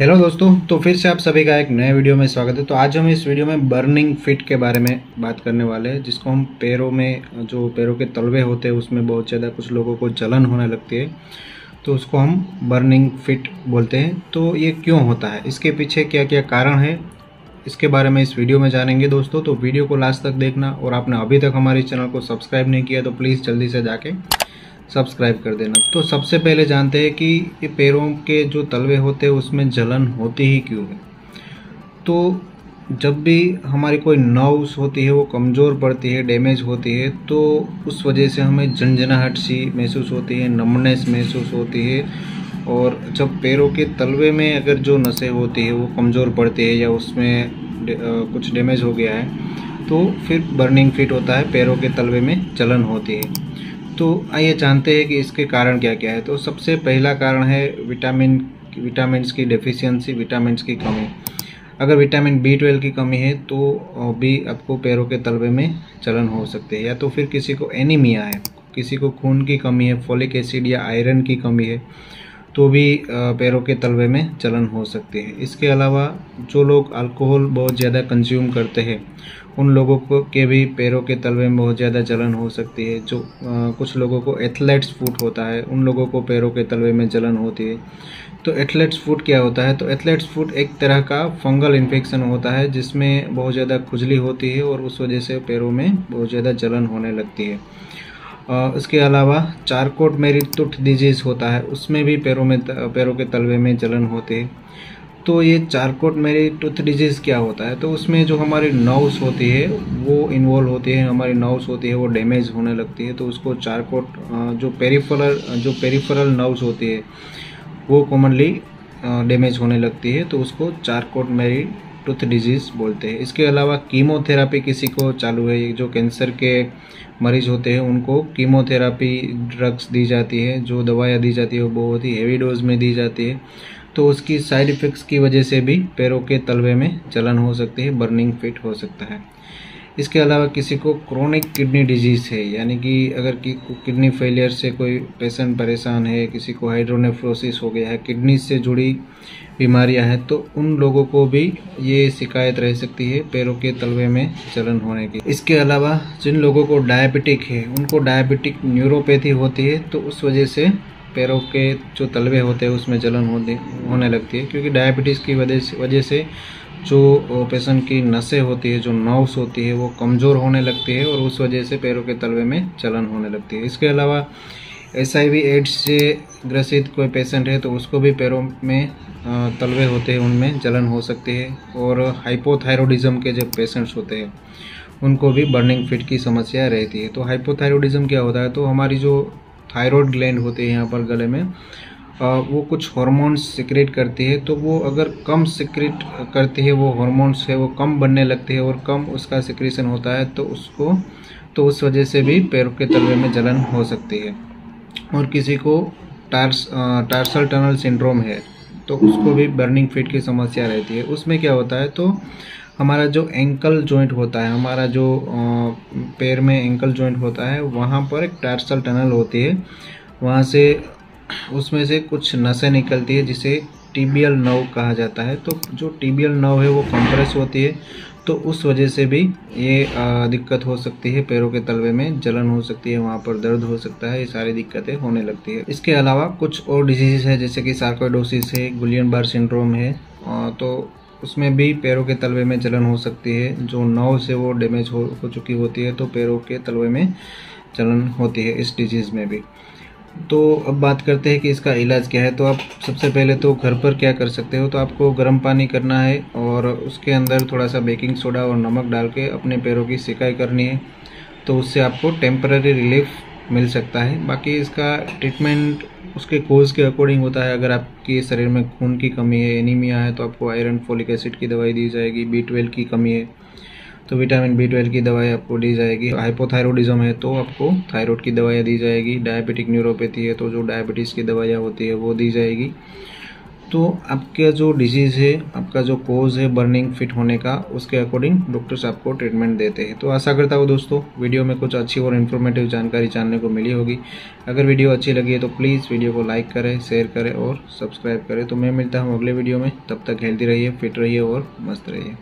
Hello दोस्तों, तो फिर से आप सभी का एक नए वीडियो में स्वागत है। तो आज हम इस वीडियो में बर्निंग फिट के बारे में बात करने वाले हैं, जिसको हम पैरों में, जो पैरों के तलवे होते हैं उसमें बहुत ज़्यादा कुछ लोगों को जलन होने लगती है, तो उसको हम बर्निंग फिट बोलते हैं। तो ये क्यों होता है, इसके पीछे क्या क्या कारण है, इसके बारे में इस वीडियो में जानेंगे दोस्तों। तो वीडियो को लास्ट तक देखना, और आपने अभी तक हमारे चैनल को सब्सक्राइब नहीं किया तो प्लीज़ जल्दी से जाके सब्सक्राइब कर देना। तो सबसे पहले जानते हैं कि ये पैरों के जो तलवे होते हैं उसमें जलन होती ही क्यों है। तो जब भी हमारी कोई नर्व्स होती है वो कमज़ोर पड़ती है, डैमेज होती है, तो उस वजह से हमें झंझनाहट सी महसूस होती है, नमनेस महसूस होती है। और जब पैरों के तलवे में अगर जो नसें होती है वो कमज़ोर पड़ती है या उसमें कुछ डैमेज हो गया है तो फिर बर्निंग फिट होता है, पैरों के तलवे में जलन होती है। तो आइए जानते हैं कि इसके कारण क्या क्या है। तो सबसे पहला कारण है विटामिन्स की डेफिशिएंसी, विटामिन्स की कमी। अगर विटामिन B12 की कमी है तो भी आपको पैरों के तलवे में जलन हो सकती है। या तो फिर किसी को एनीमिया है, किसी को खून की कमी है, फॉलिक एसिड या आयरन की कमी है तो भी पैरों के तलवे में जलन हो सकती है। इसके अलावा जो लोग अल्कोहल बहुत ज़्यादा कंज्यूम करते हैं उन लोगों को के भी पैरों के तलवे में बहुत ज़्यादा जलन हो सकती है। जो कुछ लोगों को एथलेट्स फुट होता है उन लोगों को पैरों के तलवे में जलन होती है। तो एथलेट्स फुट क्या होता है, तो एथलेट्स फुट एक तरह का फंगल इन्फेक्शन होता है जिसमें बहुत ज़्यादा खुजली होती है और उस वजह से पैरों में बहुत ज़्यादा जलन होने लगती है। इसके अलावा चारकोट-मैरी-टूथ डिजीज़ होता है, उसमें भी पैरों के तलवे में जलन होती है। तो ये चारकोट-मैरी-टूथ डिजीज़ क्या होता है, तो उसमें जो हमारी नर्व्स होती है वो इन्वॉल्व होती है, हमारी नर्व्स होती है वो डैमेज होने लगती है। तो उसको चारकोट, जो पेरिफेरल नर्व्स होती है वो कॉमनली डैमेज होने लगती है, तो उसको चारकोट-मैरी-टूथ डिजीज़ बोलते हैं। इसके अलावा कीमोथेरापी किसी को चालू है, जो कैंसर के मरीज होते हैं उनको कीमोथेरापी ड्रग्स दी जाती है, जो दवाइयाँ दी जाती है वो बहुत ही हेवी डोज में दी जाती है, तो उसकी साइड इफ़ेक्ट्स की वजह से भी पैरों के तलवे में जलन हो सकती है, बर्निंग फिट हो सकता है। इसके अलावा किसी को क्रोनिक किडनी डिजीज़ है, यानी कि अगर किडनी फेलियर से कोई पेशेंट परेशान है, किसी को हाइड्रोनेफ्रोसिस हो गया है, किडनी से जुड़ी बीमारियां हैं, तो उन लोगों को भी ये शिकायत रह सकती है पैरों के तलवे में जलन होने की। इसके अलावा जिन लोगों को डायबिटिक है उनको डायबिटिक न्यूरोपैथी होती है, तो उस वजह से पैरों के जो तलवे होते हैं उसमें जलन होने लगती है, क्योंकि डायबिटीज़ की वजह से जो पेशेंट की नसें होती है, जो नर्व्स होती है वो कमज़ोर होने लगती है और उस वजह से पैरों के तलवे में जलन होने लगती है। इसके अलावा HIV/AIDS से ग्रसित कोई पेशेंट है तो उसको भी पैरों में तलवे होते हैं उनमें जलन हो सकती है। और हाइपोथायरॉयडिज्म के जो पेशेंट्स होते हैं उनको भी बर्निंग फिट की समस्या रहती है। तो हाइपोथायरॉयडिज्म क्या होता है, तो हमारी जो थायरॉयड ग्लैंड होती है यहाँ पर गले में, वो कुछ हार्मोन्स सिक्रेट करती है, तो वो अगर कम सिक्रेट करती है, वो हार्मोन्स है वो कम बनने लगते हैं और कम उसका सिक्रेशन होता है, तो उस वजह से भी पैरों के तलवे में जलन हो सकती है। और किसी को टार्सल टनल सिंड्रोम है तो उसको भी बर्निंग फिट की समस्या रहती है। उसमें क्या होता है, तो हमारा जो एंकल जॉइंट होता है, हमारा जो पैर में एंकल जॉइंट होता है वहाँ पर एक टार्सल टनल होती है, वहाँ से उसमें से कुछ नसें निकलती है जिसे टीबियल नर्व कहा जाता है। तो जो टीबियल नर्व है वो कंप्रेस होती है, तो उस वजह से भी ये दिक्कत हो सकती है, पैरों के तलवे में जलन हो सकती है, वहाँ पर दर्द हो सकता है, ये सारी दिक्कतें होने लगती है। इसके अलावा कुछ और डिजीज़ है जैसे कि सार्कोइडोसिस है, गुलियन-बार सिंड्रोम है, तो उसमें भी पैरों के तलवे में जलन हो सकती है। जो नर्व से वो डैमेज हो चुकी होती है तो पैरों के तलवे में जलन होती है इस डिजीज़ में भी। तो अब बात करते हैं कि इसका इलाज क्या है। तो आप सबसे पहले तो घर पर क्या कर सकते हो, तो आपको गर्म पानी करना है और उसके अंदर थोड़ा सा बेकिंग सोडा और नमक डाल के अपने पैरों की सिकाई करनी है, तो उससे आपको टेम्पररी रिलीफ मिल सकता है। बाकी इसका ट्रीटमेंट उसके कोज के अकॉर्डिंग होता है। अगर आपके शरीर में खून की कमी है, एनीमिया है, तो आपको आयरन फॉलिक एसिड की दवाई दी जाएगी। B12 की कमी है तो विटामिन B12 की दवाई आपको दी जाएगी। हाइपोथायरॉयडिज्म है तो आपको थायराइड की दवाइयाँ दी जाएगी। डायबिटिक न्यूरोपैथी है तो जो डायबिटीज़ की दवाइयाँ होती है वो दी जाएगी। तो आपका जो डिजीज़ है, आपका जो कोज है बर्निंग फिट होने का, उसके अकॉर्डिंग डॉक्टर्स आपको ट्रीटमेंट देते हैं। तो आशा करता हूँ दोस्तों वीडियो में कुछ अच्छी और इन्फॉर्मेटिव जानकारी जानने को मिली होगी। अगर वीडियो अच्छी लगी है तो प्लीज़ वीडियो को लाइक करें, शेयर करें और सब्सक्राइब करें। तो मैं मिलता हूँ अगले वीडियो में, तब तक हेल्दी रहिए, फिट रहिए और मस्त रहिए।